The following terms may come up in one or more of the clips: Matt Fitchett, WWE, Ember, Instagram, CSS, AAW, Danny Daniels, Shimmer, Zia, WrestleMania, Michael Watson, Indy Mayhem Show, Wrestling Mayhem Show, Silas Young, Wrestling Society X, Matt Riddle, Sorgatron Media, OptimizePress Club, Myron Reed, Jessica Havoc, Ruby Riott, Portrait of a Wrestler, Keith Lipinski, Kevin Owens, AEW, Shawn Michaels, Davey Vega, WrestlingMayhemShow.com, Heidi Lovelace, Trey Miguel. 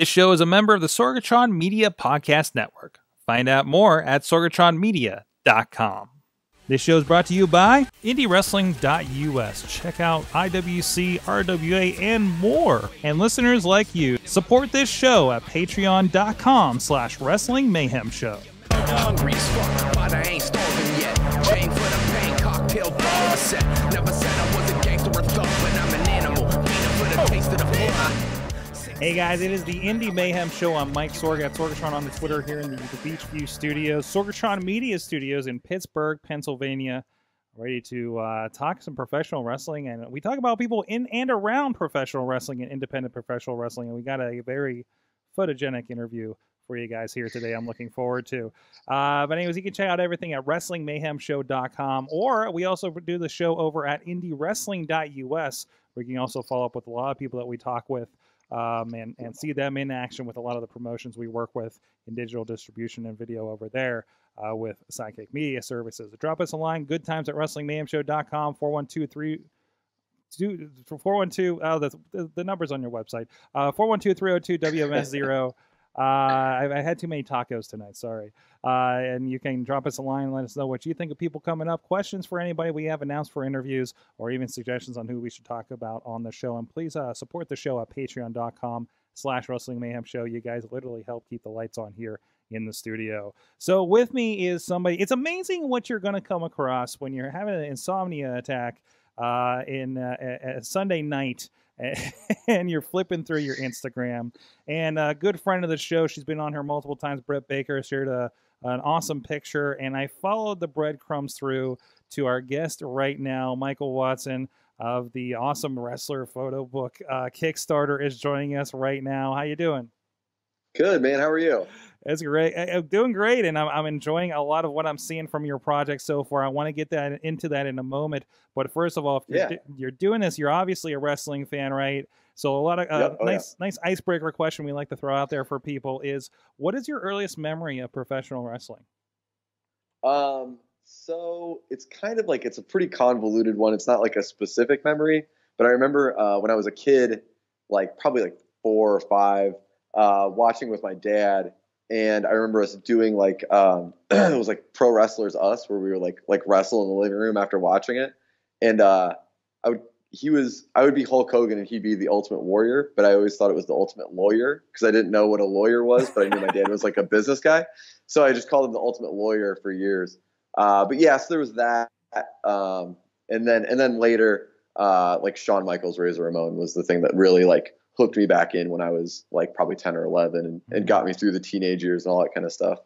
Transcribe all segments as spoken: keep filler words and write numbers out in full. This show is a member of the Sorgatron Media Podcast Network. Find out more at sorgatron media dot com. This show is brought to you by Indie Wrestling dot U S. Check out I W C, R W A, and more. And listeners like you, support this show at patreon dot com slash Wrestling Mayhem Show. Hungry fuck, but I ain't starving yet. Chain for the pain, cocktail bar set. Never said I was a gangster or thug, but I'm an animal. For the taste of the blood. Hey guys, it is the Indy Mayhem Show. I'm Mike Sorg at Sorgatron on the Twitter here in the, the Beachview Studios, Sorgatron Media Studios in Pittsburgh, Pennsylvania. Ready to uh, talk some professional wrestling, and we talk about people in and around professional wrestling and independent professional wrestling. And we got a very photogenic interview for you guys here today. I'm looking forward to. Uh, but anyways, you can check out everything at Wrestling Mayhem Show dot com, or we also do the show over at Indie Wrestling dot U S, where you can also follow up with a lot of people that we talk with um, and, and see them in action with a lot of the promotions we work with in digital distribution and video over there uh, with Sidekick Media Services. Drop us a line, good times at Wrestling Mayhem Show dot com, four one two three... four one two, oh, the, the, the number's on your website, uh, four one two, three oh two, W M S zero. Uh, I, I had too many tacos tonight. Sorry. Uh, and you can drop us a line. Let us know what you think of people coming up, questions for anybody we have announced for interviews, or even suggestions on who we should talk about on the show. And please uh, support the show at patreon dot com slash Wrestling Mayhem Show. You guys literally help keep the lights on here in the studio. So with me is somebody. It's amazing what you're going to come across when you're having an insomnia attack uh, in uh, a, a Sunday night. And you're flipping through your Instagram. And a good friend of the show, she's been on here multiple times, Britt Baker, shared a, an awesome picture. And I followed the breadcrumbs through to our guest right now, Michael Watson of the awesome Wrestler Photo Book. Uh, Kickstarter is joining us right now. How you doing? Good, man. How are you? It's great. I'm doing great, and I'm, I'm enjoying a lot of what I'm seeing from your project so far. I want to get that into that in a moment, but first of all, if you're, yeah. do, you're doing this, you're obviously a wrestling fan, right? So a lot of uh, yep. oh, nice, yeah. nice icebreaker question we like to throw out there for people is, what is your earliest memory of professional wrestling? Um, so it's kind of like it's a pretty convoluted one. It's not like a specific memory, but I remember uh, when I was a kid, like probably like four or five, uh, watching with my dad. And I remember us doing like, um, it was like Pro Wrestlers Us, where we were like, like wrestle in the living room after watching it. And, uh, I would, he was, I would be Hulk Hogan and he'd be the Ultimate Warrior, but I always thought it was the Ultimate Lawyer, 'cause I didn't know what a lawyer was, but I knew my dad was like a business guy. So I just called him the Ultimate Lawyer for years. Uh, but yeah, so there was that. Um, and then, and then later, uh, like Shawn Michaels, Razor Ramon was the thing that really like hooked me back in when I was like probably ten or eleven and, and got me through the teenage years and all that kind of stuff.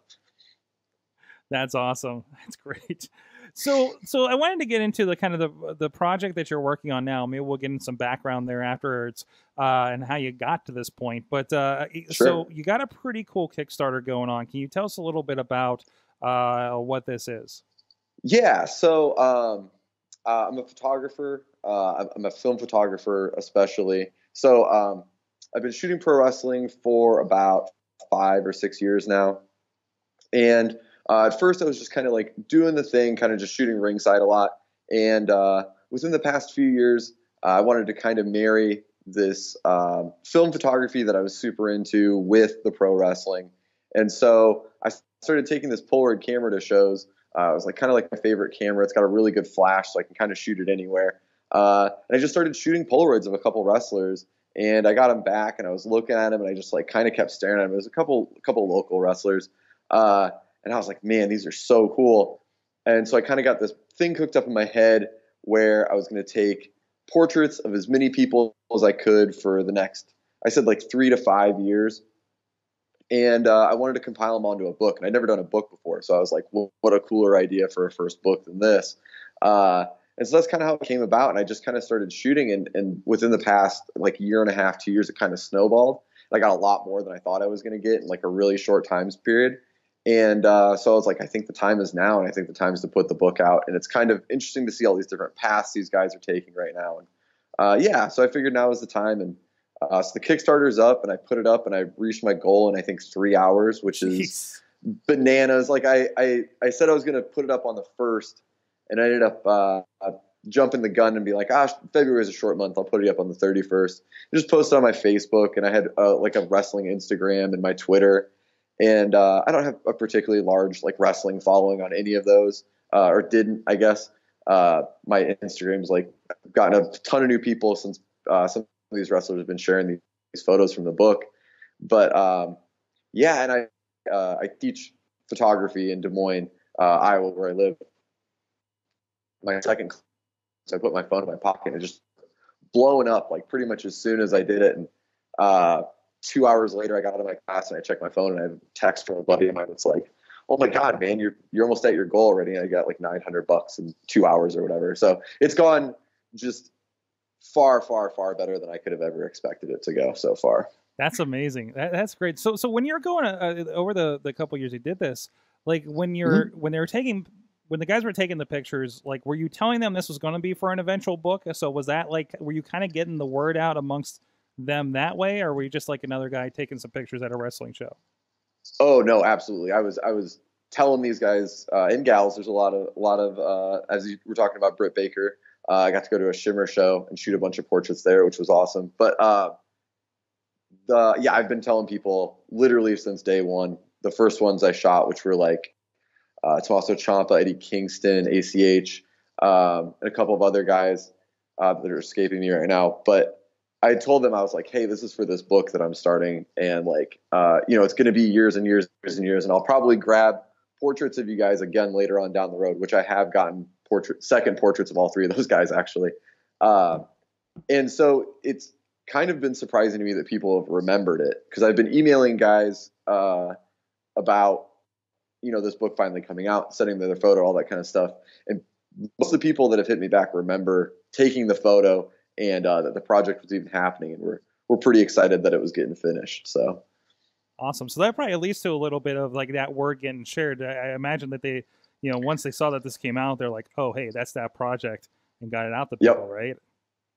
That's awesome. That's great. So, so I wanted to get into the kind of the, the project that you're working on now. Maybe we'll get in some background there afterwards uh, and how you got to this point, but uh, sure. So you got a pretty cool Kickstarter going on. Can you tell us a little bit about uh, what this is? Yeah. So um, uh, I'm a photographer. Uh, I'm a film photographer, especially. So um, I've been shooting pro wrestling for about five or six years now. And uh, at first I was just kind of like doing the thing, kind of just shooting ringside a lot. And uh, within the past few years, uh, I wanted to kind of marry this uh, film photography that I was super into with the pro wrestling. And so I started taking this Polaroid camera to shows. Uh, it was like kind of like my favorite camera. It's got a really good flash, so I can kind of shoot it anywhere. Uh, and I just started shooting Polaroids of a couple wrestlers, and I got them back, and I was looking at them, and I just like kind of kept staring at them. It was a couple, a couple local wrestlers, uh, and I was like, man, these are so cool. And so I kind of got this thing cooked up in my head where I was going to take portraits of as many people as I could for the next, I said like three to five years, and uh, I wanted to compile them onto a book, and I'd never done a book before, so I was like, well, what a cooler idea for a first book than this. Uh, And so that's kind of how it came about. And I just kind of started shooting. And, and within the past like year and a half, two years, it kind of snowballed. And I got a lot more than I thought I was going to get in like a really short time period. And uh, so I was like, I think the time is now. And I think the time is to put the book out. And it's kind of interesting to see all these different paths these guys are taking right now. And uh, yeah, so I figured now is the time. And uh, so the Kickstarter is up, and I put it up, and I reached my goal in I think three hours, which is Jeez. bananas. Like I, I, I said I was going to put it up on the first. And I ended up uh, jumping the gun and be like, ah, February is a short month. I'll put it up on the thirty-first. I just posted on my Facebook, and I had uh, like a wrestling Instagram and my Twitter. And uh, I don't have a particularly large like wrestling following on any of those, uh, or didn't, I guess. Uh, my Instagram's like gotten a ton of new people since uh, some of these wrestlers have been sharing these, these photos from the book. But um, yeah, and I uh, I teach photography in Des Moines, uh, Iowa, where I live. My second class, so I put my phone in my pocket and it just blowing up like pretty much as soon as I did it. And uh, two hours later, I got out of my class and I checked my phone and I have a text from a buddy of mine that's like, "Oh my God, man, you're you're almost at your goal already." I got like nine hundred bucks in two hours or whatever. So it's gone just far, far, far better than I could have ever expected it to go so far. That's amazing. That, that's great. So, so when you're going uh, over the the couple years you did this, like when you're mm-hmm. when they were taking when the guys were taking the pictures, like were you telling them this was going to be for an eventual book? So was that like were you kind of getting the word out amongst them that way, or were you just like another guy taking some pictures at a wrestling show? Oh no, absolutely. I was I was telling these guys uh, and gals. There's a lot of a lot of uh, as you were talking about Britt Baker. Uh, I got to go to a Shimmer show and shoot a bunch of portraits there, which was awesome. But uh, the yeah, I've been telling people literally since day one. The first ones I shot, which were like uh, Tommaso Ciampa, Eddie Kingston, A C H, um, and a couple of other guys uh, that are escaping me right now, but. I told them, I was like, hey, this is for this book that I'm starting. And like, uh, you know, it's going to be years and years and years. And I'll probably grab portraits of you guys again later on down the road, which I have gotten portrait, second portraits of all three of those guys, actually. Uh, and so it's kind of been surprising to me that people have remembered it, because I've been emailing guys uh, about, you know, this book finally coming out, sending them their photo, all that kind of stuff. And most of the people that have hit me back remember taking the photo and uh, that the project was even happening, and we're we're pretty excited that it was getting finished. So awesome! So that probably leads to a little bit of like that word getting shared. I, I imagine that they, you know, once they saw that this came out, they're like, "Oh, hey, that's that project," and got it out to people, yep. Right?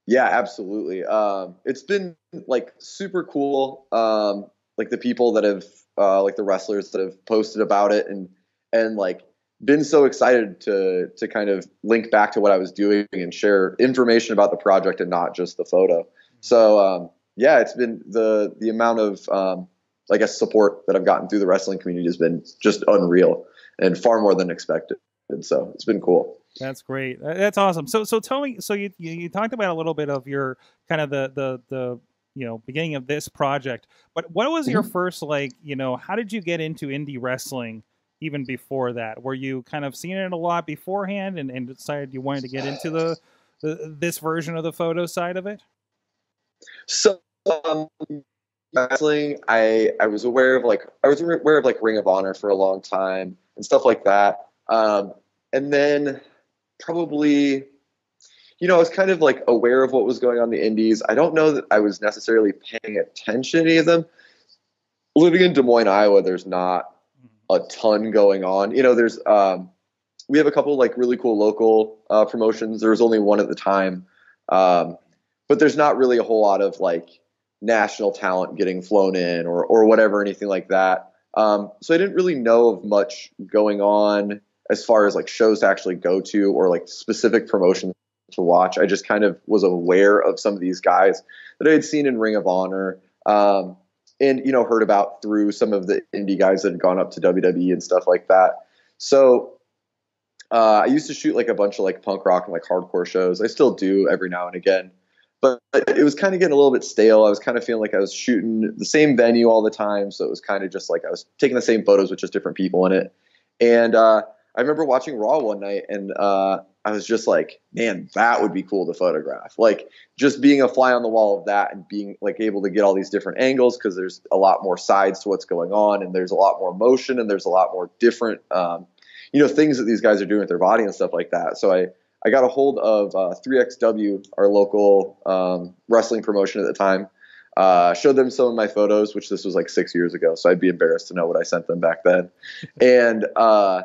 Yeah, absolutely. Um, it's been like super cool. Um, like the people that have, uh, like the wrestlers that have posted about it, and and like. Been so excited to to kind of link back to what I was doing and share information about the project and not just the photo. So um, yeah, it's been the the amount of um, I guess support that I've gotten through the wrestling community has been just unreal and far more than expected. And so it's been cool. That's great. That's awesome. So so tell me. So you you, you talked about a little bit of your kind of the the the. you know, beginning of this project. But what was your mm-hmm. first like? You know, how did you get into indie wrestling? Even before that, were you kind of seeing it a lot beforehand and, and decided you wanted to get into the, the this version of the photo side of it? So um, wrestling, I I was aware of like I was aware of like Ring of Honor for a long time and stuff like that, um, and then probably, you know, I was kind of like aware of what was going on in the indies. I don't know that I was necessarily paying attention to any of them. Living in Des Moines, Iowa, there's not a ton going on. You know, there's, um, we have a couple like really cool local, uh, promotions. There was only one at the time. Um, but there's not really a whole lot of like national talent getting flown in or, or whatever, anything like that. Um, so I didn't really know of much going on as far as like shows to actually go to or like specific promotions to watch. I just kind of was aware of some of these guys that I had seen in Ring of Honor. Um, And, you know, heard about through some of the indie guys that had gone up to W W E and stuff like that. So uh, I used to shoot like a bunch of like punk rock and like hardcore shows. I still do every now and again. But it was kind of getting a little bit stale. I was kind of feeling like I was shooting the same venue all the time. So it was kind of just like I was taking the same photos with just different people in it. And uh, I remember watching Raw one night and uh, I was just like, man, that would be cool to photograph. Like just being a fly on the wall of that and being like able to get all these different angles, because there's a lot more sides to what's going on and there's a lot more motion and there's a lot more different, um, you know, things that these guys are doing with their body and stuff like that. So I, I got a hold of uh, three X W, our local um, wrestling promotion at the time, uh, showed them some of my photos, which this was like six years ago. So I'd be embarrassed to know what I sent them back then. And, uh,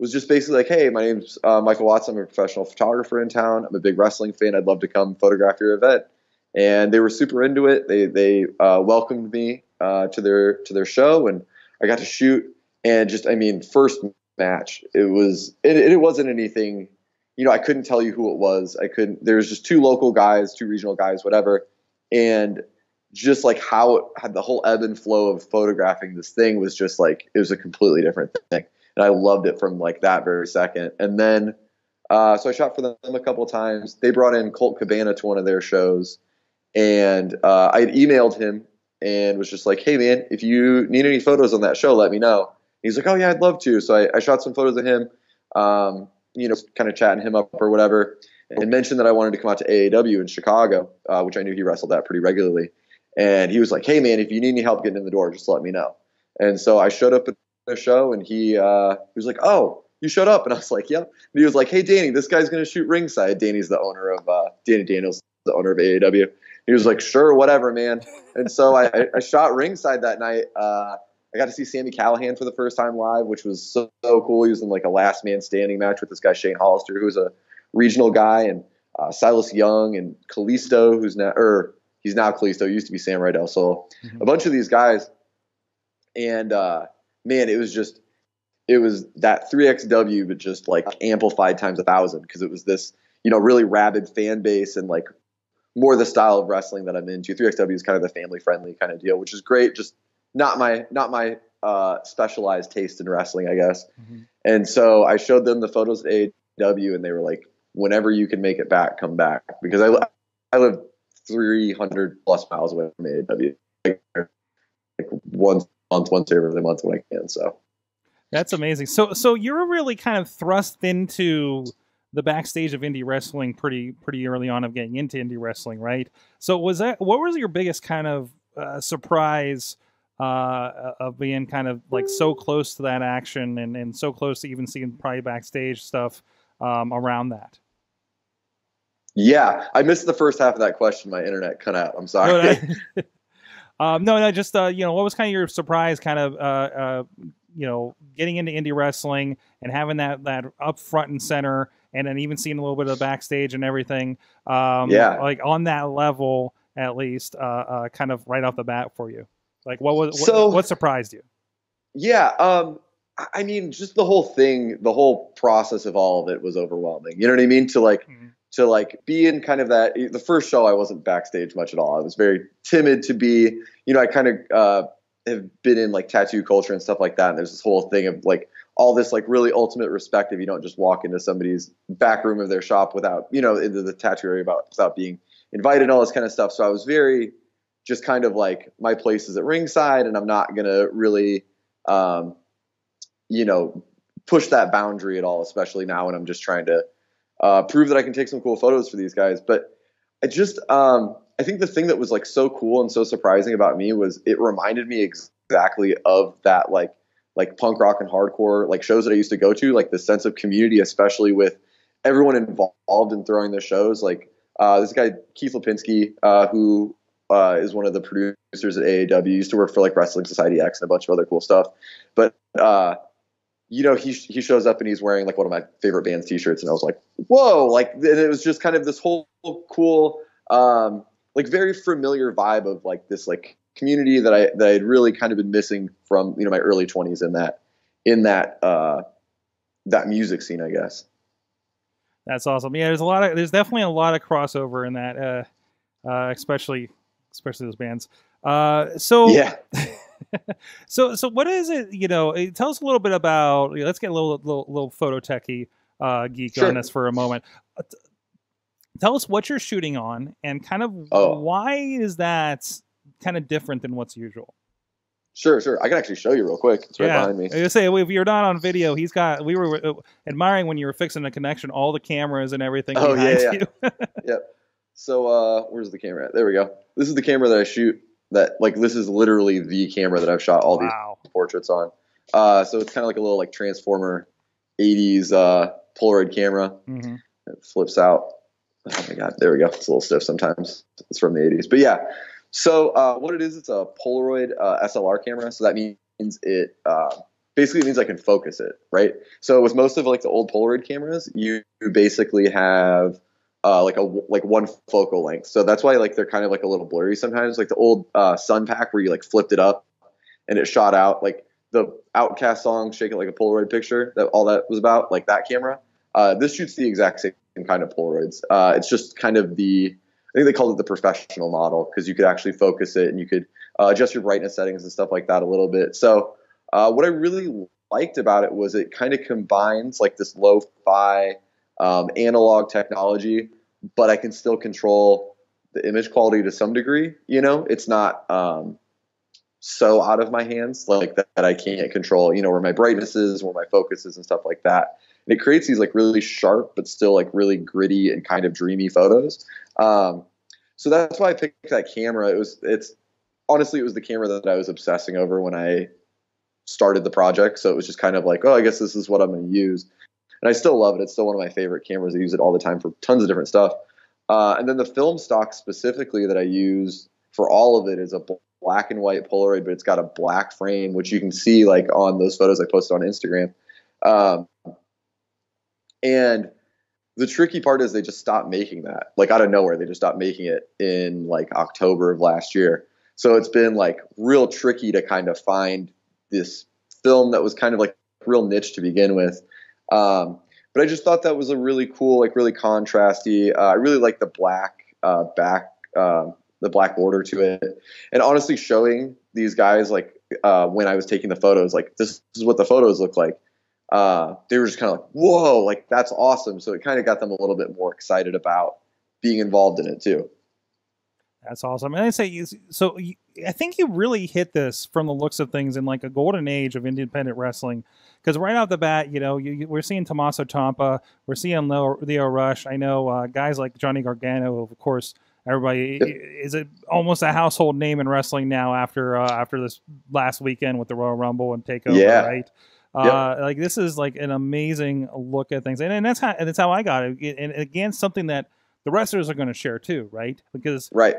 was just basically like, hey, my name's uh, Michael Watson. I'm a professional photographer in town. I'm a big wrestling fan. I'd love to come photograph your event. And they were super into it. They they uh, welcomed me uh, to their to their show, and I got to shoot. And just, I mean, first match, it was it, it wasn't anything you know, I couldn't tell you who it was. I couldn't, there was just two local guys, two regional guys, whatever. And just like how it had the whole ebb and flow of photographing this thing was just like, it was a completely different thing. And I loved it from like that very second. And then, uh, so I shot for them a couple of times. They brought in Colt Cabana to one of their shows, and, uh, I had emailed him and was just like, hey man, if you need any photos on that show, let me know. And he's like, oh yeah, I'd love to. So I, I shot some photos of him. Um, you know, kind of chatting him up or whatever, and mentioned that I wanted to come out to A A W in Chicago, uh, which I knew he wrestled at pretty regularly. And he was like, hey man, if you need any help getting in the door, just let me know. And so I showed up at the show, and he, uh, he was like, oh, you showed up? And I was like, yep. And he was like, hey Danny, this guy's going to shoot ringside. Danny's the owner of, uh, Danny Daniels, the owner of A A W. He was like, sure, whatever, man. And so I, I shot ringside that night. Uh, I got to see Sami Callihan for the first time live, which was so, so cool. He was in like a last man standing match with this guy, Shane Hollister, who's a regional guy, and uh, Silas Young and Kalisto, who's now, or he's now Kalisto, he used to be Samurai Del Sol, mm-hmm. a bunch of these guys. And uh, man, it was just, it was that three X W, but just like amplified times a thousand, because it was this, you know, really rabid fan base and like more the style of wrestling that I'm into. three X W is kind of the family friendly kind of deal, which is great. Just Not my not my uh, specialized taste in wrestling, I guess. Mm-hmm. And so I showed them the photos at A E W, and they were like, whenever you can make it back, come back. Because I, I live three hundred plus miles away from A E W. Like, like once a month, once every month when I can. So that's amazing. So so you're really kind of thrust into the backstage of indie wrestling pretty pretty early on of getting into indie wrestling, right? So was that, what was your biggest kind of uh, surprise uh of being kind of like so close to that action, and, and so close to even seeing probably backstage stuff um around that? Yeah, I missed the first half of that question. My internet cut out. I'm sorry. No, no, um no no just uh you know, what was kind of your surprise kind of uh uh you know, getting into indie wrestling and having that that up front and center, and then even seeing a little bit of the backstage and everything, um yeah, like on that level at least, uh, uh kind of right off the bat for you? Like, what was, what, so, what surprised you? Yeah. Um, I mean, just the whole thing, the whole process of all of it was overwhelming. You know what I mean? To like, mm-hmm. to like be in kind of that, the first show, I wasn't backstage much at all. I was very timid to be, you know, I kind of, uh, have been in like tattoo culture and stuff like that. And there's this whole thing of like all this, like really ultimate respect if you don't just walk into somebody's back room of their shop without, you know, into the tattoo area about, without being invited and all this kind of stuff. So I was very, just kind of like my place is at ringside, and I'm not going to really, um, you know, push that boundary at all, especially now when I'm just trying to uh, prove that I can take some cool photos for these guys. But I just, um, I think the thing that was like so cool and so surprising about me was it reminded me exactly of that, like, like punk rock and hardcore, like shows that I used to go to, like the sense of community, especially with everyone involved in throwing the shows. Like uh, this guy, Keith Lipinski, uh, who, Uh, is one of the producers at A A W, used to work for like Wrestling Society X and a bunch of other cool stuff. But, uh, you know, he, he shows up and he's wearing like one of my favorite band's t-shirts. And I was like, whoa, like, and it was just kind of this whole cool, um, like very familiar vibe of like this, like community that I, that I had really kind of been missing from, you know, my early twenties in that, in that, uh, that music scene, I guess. That's awesome. Yeah. There's a lot of, there's definitely a lot of crossover in that, uh, uh, especially, especially those bands. Uh, so, yeah. so, so what is it, you know, tell us a little bit about, let's get a little, little, little photo techie uh, geek sure. on this for a moment. Uh, tell us what you're shooting on, and kind of oh. why is that kind of different than what's usual? Sure. Sure. I can actually show you real quick. It's right yeah. behind me. I was gonna say, if you're not on video, he's got, we were uh, admiring when you were fixing the connection, all the cameras and everything. Oh yeah. yeah. You. Yep. So, uh, where's the camera at? There we go. This is the camera that I shoot, that like, this is literally the camera that I've shot all wow. these portraits on. Uh, so it's kind of like a little like Transformer eighties, uh, Polaroid camera. Mm-hmm. It flips out. Oh my God. There we go. It's a little stiff sometimes. It's from the eighties, but yeah. So, uh, what it is, it's a Polaroid, uh, S L R camera. So that means it, uh, basically means I can focus it. Right. So with most of like the old Polaroid cameras, you basically have, Uh, like a like one focal length, so that's why like they're kind of like a little blurry sometimes. Like the old uh, Sun Pack, where you like flipped it up and it shot out, like the Outcast song "Shake It Like a Polaroid Picture." That all that was about, like that camera. Uh, this shoots the exact same kind of Polaroids. Uh, it's just kind of the, I think they called it the professional model, because you could actually focus it and you could uh, adjust your brightness settings and stuff like that a little bit. So uh, what I really liked about it was it kind of combines like this lo-fi um, analog technology, but I can still control the image quality to some degree. You know, it's not um, so out of my hands like that, that I can't control, you know, where my brightness is, where my focus is and stuff like that. And it creates these like really sharp, but still like really gritty and kind of dreamy photos. Um, so that's why I picked that camera. It was, it's honestly, it was the camera that I was obsessing over when I started the project. So it was just kind of like, oh, I guess this is what I'm going to use. And I still love it. It's still one of my favorite cameras. I use it all the time for tons of different stuff. Uh, and then the film stock specifically that I use for all of it is a black and white Polaroid, but it's got a black frame, which you can see like on those photos I posted on Instagram. Um, And the tricky part is they just stopped making that. Like out of nowhere, they just stopped making it in like October of last year. So it's been like real tricky to kind of find this film that was kind of like real niche to begin with. Um, but I just thought that was a really cool, like really contrasty. Uh, I really like the black uh, back, uh, the black border to it. And honestly, showing these guys like uh, when I was taking the photos, like this is what the photos look like. Uh, they were just kind of like, whoa, like that's awesome. So it kind of got them a little bit more excited about being involved in it too. That's awesome. And I say, so I think you really hit this from the looks of things in like a golden age of independent wrestling. Because right off the bat, you know, you, you, we're seeing Tommaso Ciampa, we're seeing Leo, Leo Rush. I know uh, guys like Johnny Gargano, of course, everybody yep. is a, almost a household name in wrestling now after, uh, after this last weekend with the Royal Rumble and TakeOver, yeah. right? Uh, yep. Like this is like an amazing look at things, and, and that's how and that's how I got it. And again, something that the wrestlers are going to share too, right? Because right,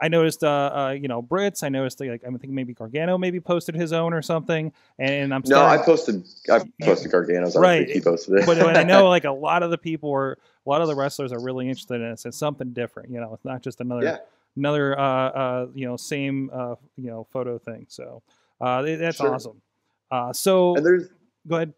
I noticed, uh, uh you know, Brits. I noticed like I think maybe Gargano maybe posted his own or something. And I'm starting, no, I posted, I posted Gargano's. I right, don't think he posted it. But I know like a lot of the people are, a lot of the wrestlers are really interested in this. It's something different, you know. It's not just another yeah. another uh, uh you know same uh you know photo thing. So uh that's sure. awesome. Uh, so and there's go ahead.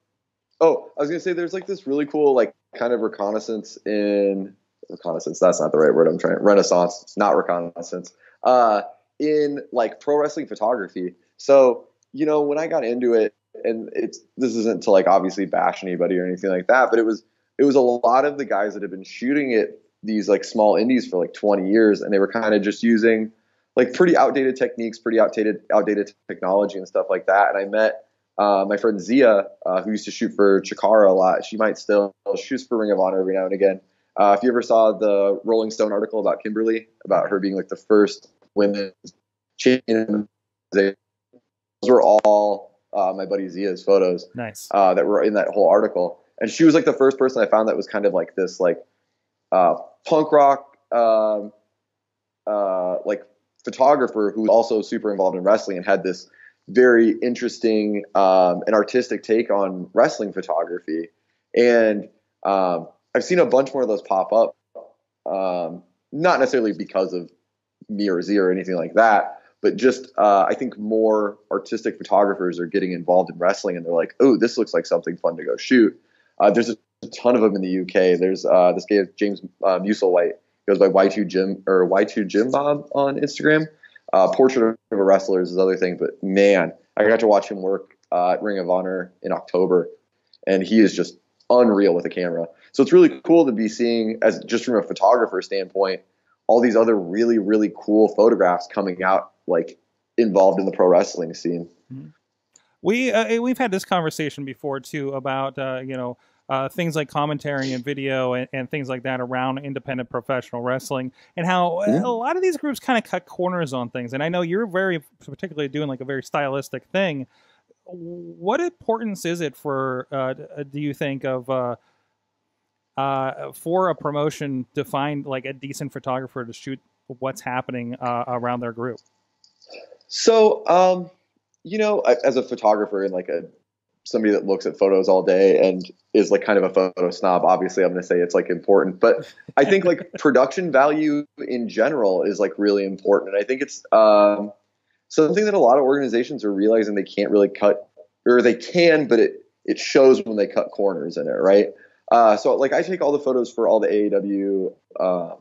Oh, I was going to say, there's like this really cool, like kind of reconnaissance in reconnaissance. That's not the right word. I'm trying renaissance, not reconnaissance, uh, in like pro wrestling photography. So, you know, when I got into it, and it's, this isn't to like obviously bash anybody or anything like that, but it was, it was a lot of the guys that had been shooting at these like small indies for like twenty years. And they were kind of just using like pretty outdated techniques, pretty outdated, outdated technology and stuff like that. And I met, Uh, my friend Zia, uh, who used to shoot for Chikara a lot, she might still shoot for Ring of Honor every now and again. Uh, if you ever saw the Rolling Stone article about Kimberly, about her being like the first women's champion, those were all uh, my buddy Zia's photos. Nice. Uh, that were in that whole article. And she was like the first person I found that was kind of like this like uh, punk rock uh, uh, like photographer who was also super involved in wrestling and had this very interesting um, and artistic take on wrestling photography. And um, I've seen a bunch more of those pop up, um, not necessarily because of me or Z or anything like that, but just uh, I think more artistic photographers are getting involved in wrestling and they're like, oh, this looks like something fun to go shoot. Uh, there's a ton of them in the U K. There's uh, this guy, James uh, Musselwhite, goes by Y two Jim or Y two Jim Bob on Instagram. Uh, Portrait of a Wrestler is his other thing, but man, I got to watch him work uh, at Ring of Honor in October, and he is just unreal with a camera. So it's really cool to be seeing, as just from a photographer standpoint, all these other really, really cool photographs coming out, like involved in the pro wrestling scene. We uh, we've had this conversation before too about uh, you know. Uh, things like commentary and video and, and things like that around independent professional wrestling and how yeah. a lot of these groups kind of cut corners on things. And I know you're very particularly doing like a very stylistic thing. What importance is it for, uh, do you think of, uh, uh, for a promotion to find like a decent photographer to shoot what's happening uh, around their group? So, um, you know, as a photographer and like a, somebody that looks at photos all day and is like kind of a photo snob, obviously I'm going to say it's like important, but I think like production value in general is like really important. And I think it's um, something that a lot of organizations are realizing they can't really cut, or they can, but it, it shows when they cut corners in it. Right. Uh, so like I take all the photos for all the A E W, um,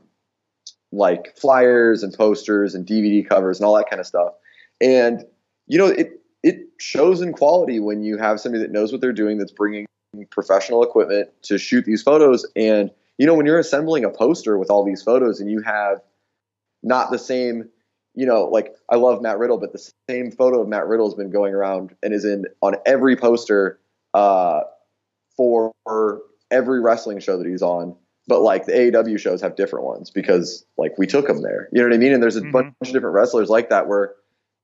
like flyers and posters and D V D covers and all that kind of stuff. And, you know, it, it shows in quality when you have somebody that knows what they're doing, that's bringing professional equipment to shoot these photos. And, you know, when you're assembling a poster with all these photos and you have not the same, you know, like I love Matt Riddle, but the same photo of Matt Riddle has been going around and is in on every poster uh, for every wrestling show that he's on. But like the A E W shows have different ones because like we took them there, you know what I mean? And there's a mm-hmm. bunch of different wrestlers like that where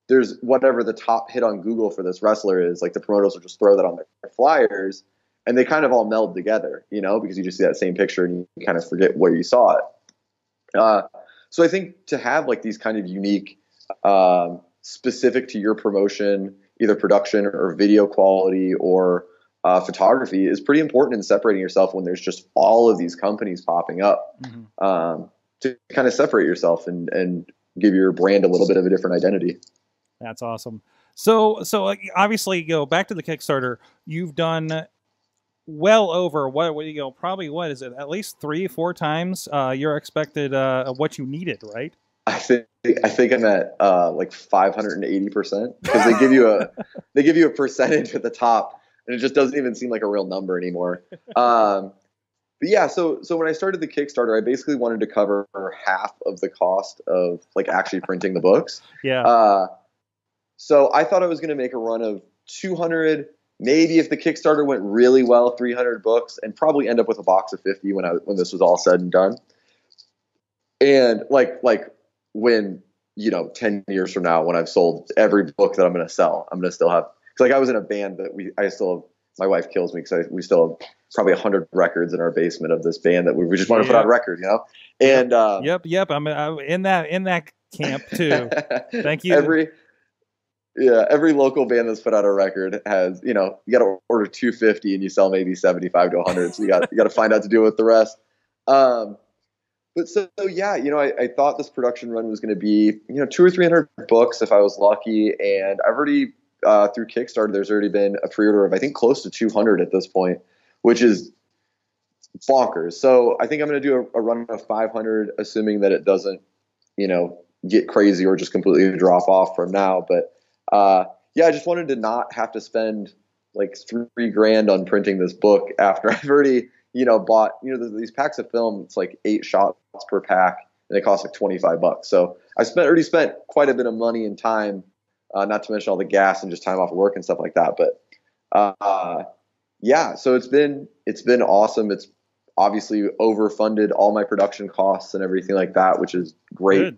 there's whatever the top hit on Google for this wrestler is, like the promoters will just throw that on their flyers and they kind of all meld together, you know, because you just see that same picture and you kind of forget where you saw it. Uh, so I think to have like these kind of unique, um, specific to your promotion, either production or video quality or uh, photography is pretty important in separating yourself when there's just all of these companies popping up, mm-hmm. um, to kind of separate yourself and, and give your brand a little bit of a different identity. That's awesome. So, so obviously, you know, back to the Kickstarter, you've done well over what, what you know, probably what is it? At least three, four times uh, your expected uh, what you needed, right? I think I think I'm at uh, like five hundred eighty percent because they give you a they give you a percentage at the top, and it just doesn't even seem like a real number anymore. Um, but yeah, so so when I started the Kickstarter, I basically wanted to cover half of the cost of like actually printing the books. Yeah. Uh, So I thought I was going to make a run of two hundred, maybe if the Kickstarter went really well, three hundred books, and probably end up with a box of fifty when I when this was all said and done. And like like when, you know, ten years from now, when I've sold every book that I'm going to sell, I'm going to still have, because like I was in a band that we I still have, my wife kills me because we still have probably one hundred records in our basement of this band that we, we just want to yeah. put on record, you know. And yep, uh, yep, yep, I'm, I'm in that in that camp too. Thank you. Every Yeah, every local band that's put out a record has, you know, you got to order two fifty and you sell maybe seventy-five to one hundred. So you got you got to find out to deal with the rest. Um, but so, so yeah, you know, I, I thought this production run was going to be, you know, two or three hundred books if I was lucky. And I've already uh, through Kickstarter, there's already been a pre-order of I think close to two hundred at this point, which is bonkers. So I think I'm going to do a, a run of five hundred, assuming that it doesn't, you know, get crazy or just completely drop off from now, but. Uh, yeah, I just wanted to not have to spend like three grand on printing this book after I've already, you know, bought, you know, these packs of film, it's like eight shots per pack and it costs like twenty-five bucks. So I spent already spent quite a bit of money and time, uh, not to mention all the gas and just time off work and stuff like that. But, uh, yeah, so it's been, it's been awesome. It's obviously overfunded all my production costs and everything like that, which is great.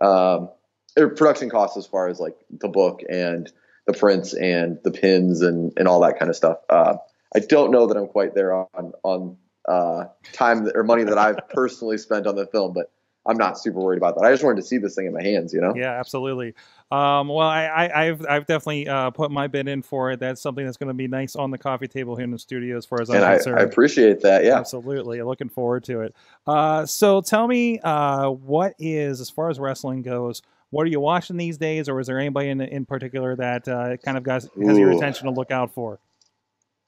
Good. Um, production costs as far as like the book and the prints and the pins and, and all that kind of stuff. Uh, I don't know that I'm quite there on, on, uh, time that, or money that I've personally spent on the film, but I'm not super worried about that. I just wanted to see this thing in my hands, you know? Yeah, absolutely. Um, well, I, I, I've, I've definitely, uh, put my bid in for it. That's something that's going to be nice on the coffee table here in the studio as far as I'm and concerned. I, I appreciate that. Yeah, absolutely. Looking forward to it. Uh, so tell me, uh, what is, as far as wrestling goes, what are you watching these days, or is there anybody in in particular that uh, kind of got, has your attention to look out for?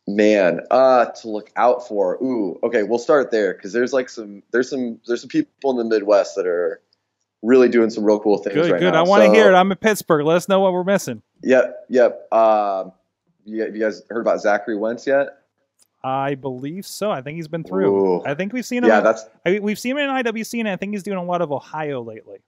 Man, uh, to look out for. Ooh, okay, we'll start there because there's like some there's some there's some people in the Midwest that are really doing some real cool things good, right good. now. Good, I want to so, hear it. I'm in Pittsburgh. Let us know what we're missing. Yep, yep. Uh, you, you guys heard about Zachary Wentz yet? I believe so. I think he's been through. Ooh. I think we've seen him. Yeah, in, that's. I mean, we've seen him in I W C, and I think he's doing a lot of Ohio lately.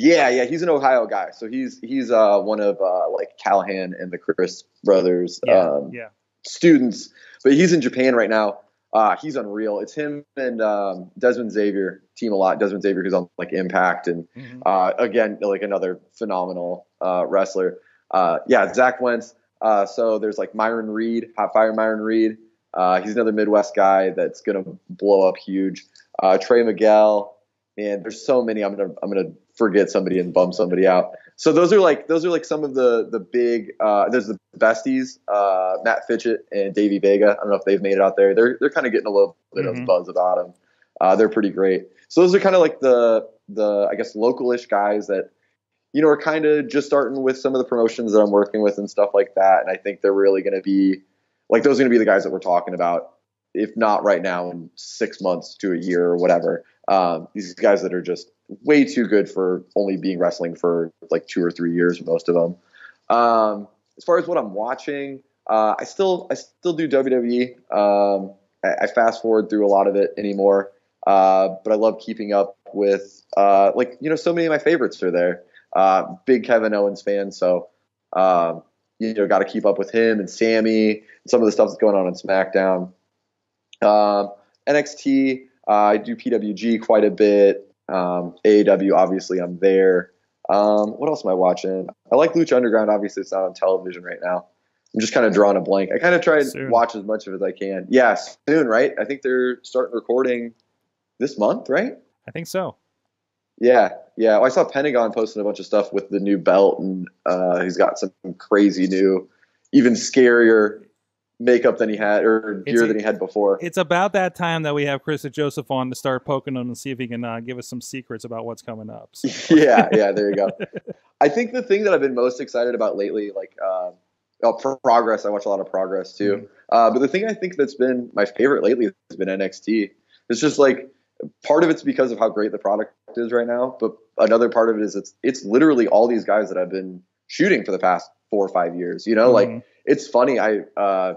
Yeah, yeah, he's an Ohio guy, so he's he's uh, one of uh, like Callahan and the Chris brothers yeah, um, yeah. students. But he's in Japan right now. Uh, he's unreal. It's him and um, Desmond Xavier team a lot. Desmond Xavier is on like Impact, and mm-hmm. uh, again like another phenomenal uh, wrestler. Uh, yeah, Zach Wentz. Uh, so there's like Myron Reed, Hot Fire Myron Reed. Uh, he's another Midwest guy that's gonna blow up huge. Uh, Trey Miguel. And there's so many. I'm gonna I'm gonna forget somebody and bum somebody out. So those are like those are like some of the the big. Uh, there's the besties, uh, Matt Fitchett and Davey Vega. I don't know if they've made it out there. They're they're kind of getting a little bit mm-hmm. of buzz about them. Uh, they're pretty great. So those are kind of like the the I guess local-ish guys that you know are kind of just starting with some of the promotions that I'm working with and stuff like that. And I think they're really gonna be like those are gonna be the guys that we're talking about if not right now, in six months to a year or whatever. Um, these guys that are just way too good for only being wrestling for like two or three years, most of them. Um, as far as what I'm watching, uh, I still I still do W W E. Um, I, I fast forward through a lot of it anymore, uh, but I love keeping up with uh, like you know so many of my favorites are there. Uh, big Kevin Owens fan, so um, you know got to keep up with him and Sammy and some of the stuff that's going on on SmackDown. Um, N X T, uh, I do P W G quite a bit. Um, A E W, obviously, I'm there. Um, what else am I watching? I like Lucha Underground. Obviously, it's not on television right now. I'm just kind of drawing a blank. I kind of try to watch as much of it as I can. Yeah, soon, right? I think they're starting recording this month, right? I think so. Yeah, yeah. Well, I saw Pentagon posting a bunch of stuff with the new belt, and uh, he's got some crazy new, even scarier makeup than he had or gear it's, than he had before. It's about that time that we have Chris and Joseph on to start poking him and see if he can uh, give us some secrets about what's coming up. So. yeah, yeah, there you go. I think the thing that I've been most excited about lately, like uh, oh, Progress, I watch a lot of Progress too. Mm-hmm. Uh, but the thing I think that's been my favorite lately has been N X T. It's just like part of it's because of how great the product is right now, but another part of it is it's it's literally all these guys that I've been shooting for the past four or five years. You know, mm-hmm. like it's funny. I uh,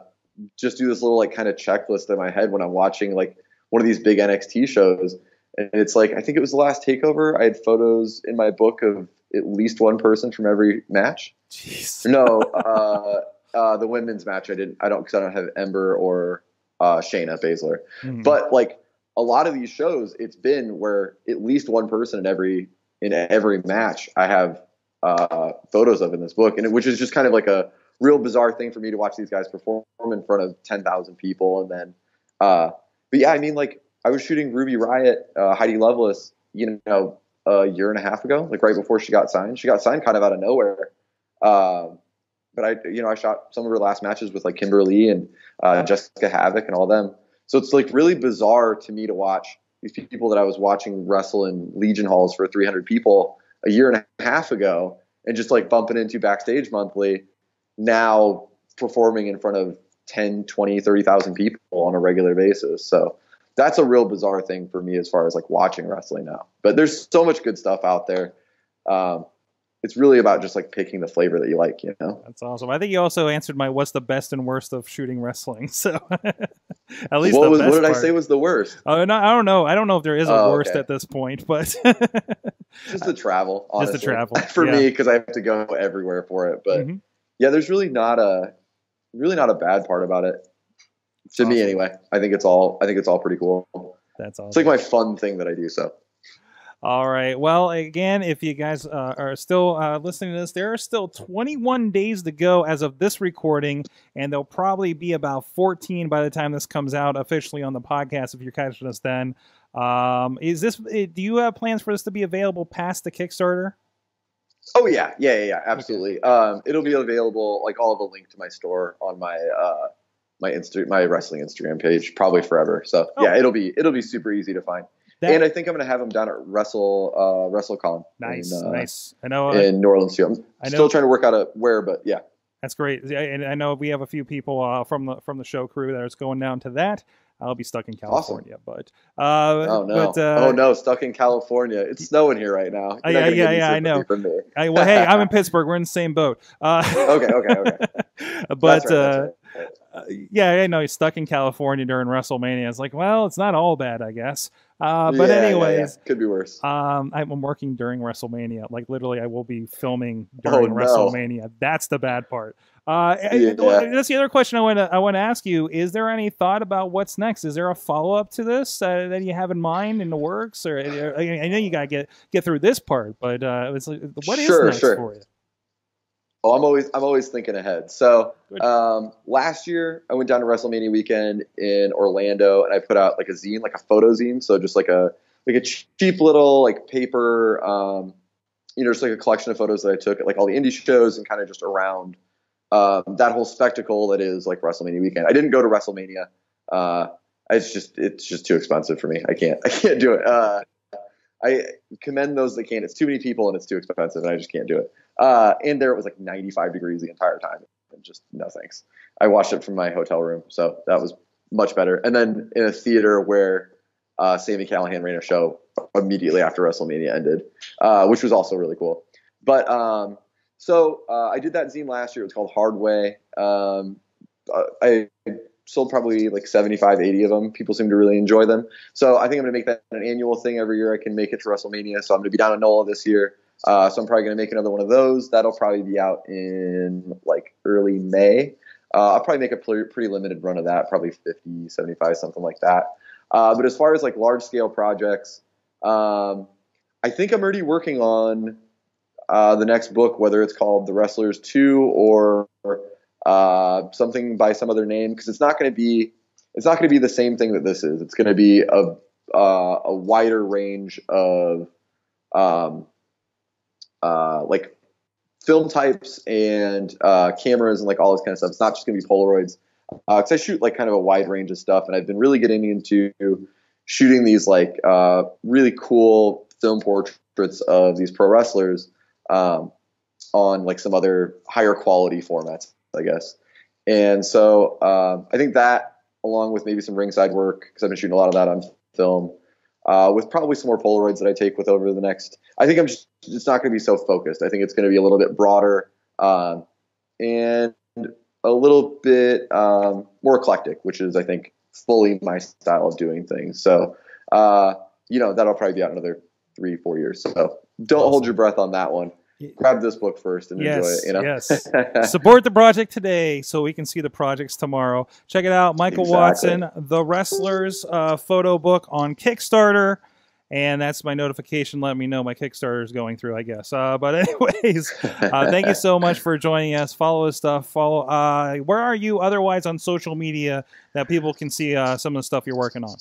just do this little like kind of checklist in my head when I'm watching like one of these big N X T shows. And it's like, I think it was the last Takeover. I had photos in my book of at least one person from every match. Jeez. No, uh, uh, the women's match. I didn't, I don't, cause I don't have Ember or uh, Shayna Baszler, mm-hmm. but like a lot of these shows it's been where at least one person in every, in every match I have uh, photos of in this book. And it, which is just kind of like a real bizarre thing for me to watch these guys perform in front of ten thousand people. And then, uh, but yeah, I mean, like I was shooting Ruby Riott, uh, Heidi Lovelace, you know, a year and a half ago, like right before she got signed, she got signed kind of out of nowhere. Um, but I, you know, I shot some of her last matches with like Kimberly and, uh, Jessica Havoc and all them. So it's like really bizarre to me to watch these people that I was watching wrestle in Legion halls for three hundred people a year and a half ago and just like bumping into backstage monthly, now performing in front of ten, twenty, thirty thousand people on a regular basis. So that's a real bizarre thing for me as far as like watching wrestling now, but there's so much good stuff out there. Um, it's really about just like picking the flavor that you like, you know? That's awesome. I think you also answered my, what's the best and worst of shooting wrestling. So at least what, the was, best what did part. I say was the worst? Oh, no, I don't know. I don't know if there is a oh, worst okay. at this point, but just the travel, honestly. Just the travel for yeah. me. Cause I have to go everywhere for it, but mm-hmm. yeah, there's really not a really not a bad part about it to awesome. me anyway. I think it's all I think it's all pretty cool. That's awesome. It's like my fun thing that I do. So, all right. Well, again, if you guys uh, are still uh, listening to this, there are still twenty-one days to go as of this recording, and there'll probably be about fourteen by the time this comes out officially on the podcast. If you're catching us then, um, is this? Do you have plans for this to be available past the Kickstarter? Oh yeah, yeah, yeah, yeah, absolutely. Um, it'll be available. Like, I'll have a link to my store on my uh, my Insta, my wrestling Instagram page, probably forever. So oh. yeah, it'll be it'll be super easy to find. That, and I think I'm gonna have them down at Wrestle uh, WrestleCon. Nice, in, uh, nice. I know uh, in New Orleans too. I'm I know, still trying to work out a where, but yeah, that's great. And I know we have a few people uh, from the from the show crew that is going down to that. I'll be stuck in California, awesome. but uh, oh no, but, uh, oh no, stuck in California. It's snowing here right now. You're yeah, yeah, yeah. I know. I, well, hey, I'm in Pittsburgh. We're in the same boat. Uh, okay, okay, okay. But right, uh, right. uh, yeah, I know he's stuck in California during WrestleMania. It's like, well, it's not all bad, I guess. Uh, but yeah, anyways, yeah, yeah. could be worse. Um, I'm working during WrestleMania. Like literally, I will be filming during oh, WrestleMania. No. That's the bad part. Uh, yeah. That's the other question I want to I want to ask you. Is there any thought about what's next? Is there a follow up to this uh, that you have in mind in the works? Or, or I know you gotta get get through this part, but uh, it's like, what sure, is next sure. for you? Oh, I'm always I'm always thinking ahead. So um, last year I went down to WrestleMania weekend in Orlando, and I put out like a zine, like a photo zine. So just like a like a cheap little like paper, um, you know, just like a collection of photos that I took at like all the indie shows and kind of just around. Um, that whole spectacle that is like WrestleMania weekend. I didn't go to WrestleMania. Uh, it's just, it's just too expensive for me. I can't, I can't do it. Uh, I commend those that can. It's too many people and it's too expensive and I just can't do it. Uh, and there it was like ninety-five degrees the entire time and just no thanks. I watched it from my hotel room. So that was much better. And then in a theater where uh, Sami Callihan ran a show immediately after WrestleMania ended, uh, which was also really cool. But um, so uh, I did that zine last year. It was called Hard Way. Um, I sold probably like seventy-five, eighty of them. People seem to really enjoy them. So I think I'm going to make that an annual thing every year. I can make it to WrestleMania. So I'm going to be down in NOLA this year. Uh, so I'm probably going to make another one of those. That'll probably be out in like early May. Uh, I'll probably make a pl- pretty limited run of that, probably fifty, seventy-five, something like that. Uh, but as far as like large scale projects, um, I think I'm already working on uh, the next book, whether it's called The Wrestlers two or uh, something by some other name, because it's not going to be it's not going to be the same thing that this is. It's going to be a uh, a wider range of um, uh, like. film types and uh, cameras and like all this kind of stuff. It's not just going to be Polaroids. Uh, cause I shoot like kind of a wide range of stuff, and I've been really getting into shooting these like uh, really cool film portraits of these pro wrestlers um, on like some other higher quality formats, I guess. And so uh, I think that, along with maybe some ringside work, cause I've been shooting a lot of that on film, Uh, with probably some more Polaroids that I take with over the next, I think I'm just, it's not going to be so focused. I think it's going to be a little bit broader, um, and a little bit, um, more eclectic, which is, I think, fully my style of doing things. So, uh, you know, that'll probably be out in another three, four years. So don't awesome. hold your breath on that one. Grab this book first and yes, enjoy it. You know? yes. Support the project today so we can see the projects tomorrow. Check it out. Michael exactly. Watson, The Wrestlers uh, photo book on Kickstarter. And that's my notification. Let me know my Kickstarter is going through, I guess. Uh, but anyways, uh, thank you so much for joining us. Follow us stuff. Follow. Uh, where are you otherwise on social media that people can see uh, some of the stuff you're working on?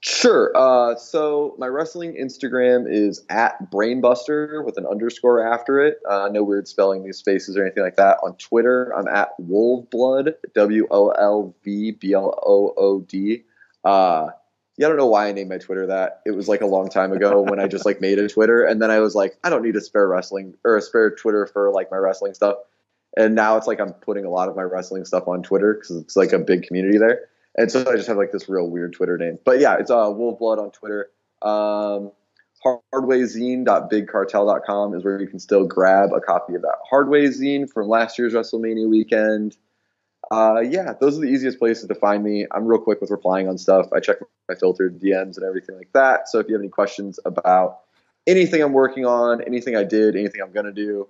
Sure. Uh, so my wrestling Instagram is at Brainbuster with an underscore after it. Uh, no weird spelling, these spaces or anything like that. On Twitter, I'm at Wolfblood, W O L V B L O O D. Uh, yeah, I don't know why I named my Twitter that. It was like a long time ago when I just like made a Twitter, and then I was like, I don't need a spare wrestling or a spare Twitter for like my wrestling stuff. And now it's like I'm putting a lot of my wrestling stuff on Twitter because it's like a big community there. And so I just have like this real weird Twitter name. But yeah, it's uh, Wolfblood on Twitter. Um, hardway zine dot big cartel dot com is where you can still grab a copy of that Hardway zine from last year's WrestleMania weekend. Uh, yeah, those are the easiest places to find me. I'm real quick with replying on stuff. I check my filtered D Ms and everything like that. So if you have any questions about anything I'm working on, anything I did, anything I'm going to do,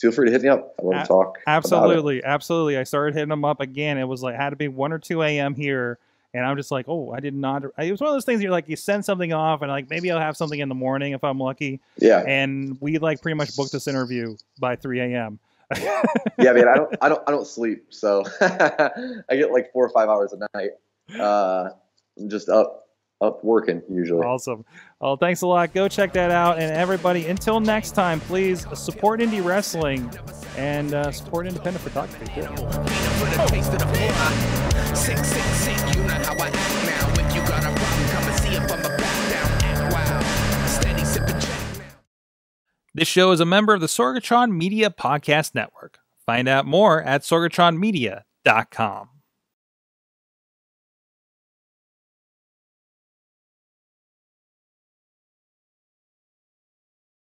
feel free to hit me up. I want to talk. Absolutely. Absolutely. I started hitting them up again. It was like, had to be one or two a.m. here. And I'm just like, oh, I did not. It was one of those things you're like, you send something off and like, maybe I'll have something in the morning if I'm lucky. Yeah. And we like pretty much booked this interview by three a.m. Yeah, man. I don't, I don't, I don't sleep. So I get like four or five hours a night. Uh, I'm just up. Up working usually. Awesome. Well, thanks a lot. Go check that out. And everybody, until next time, please support indie wrestling and uh, support independent photography. Cool. This show is a member of the Sorgatron Media Podcast Network. Find out more at sorgatron media dot com.